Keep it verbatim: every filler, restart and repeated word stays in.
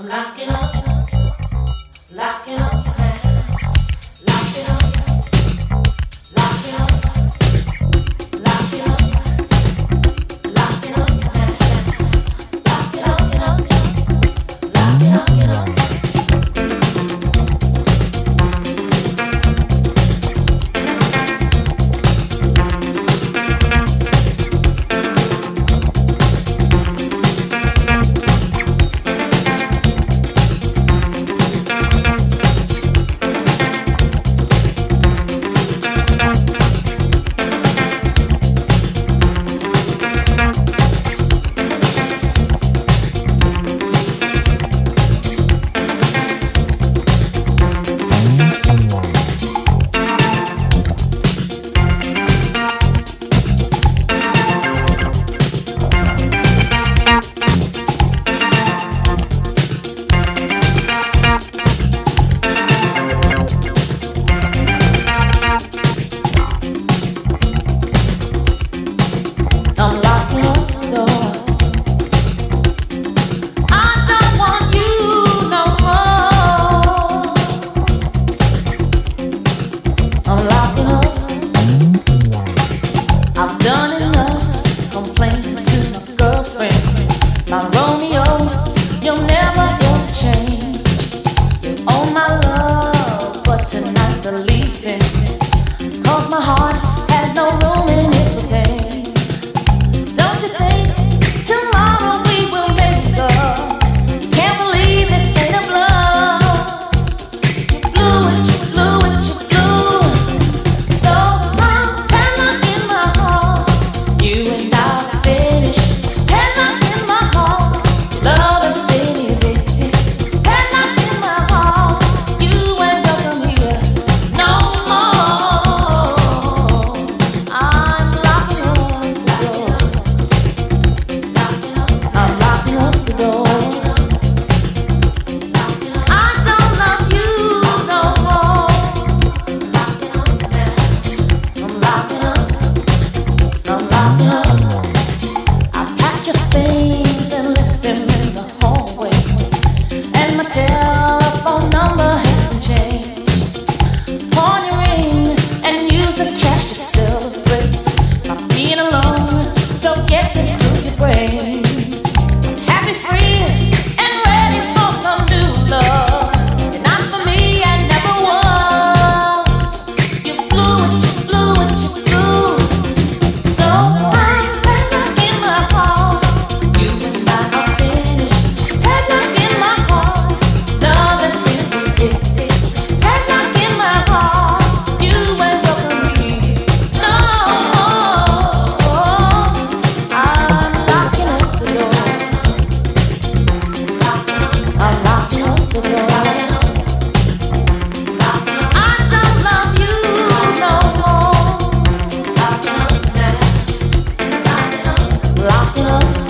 I'm locking up, locking up, locking up, locking up, locking up, locking up, locking up, locking up, locking up. Lock it up.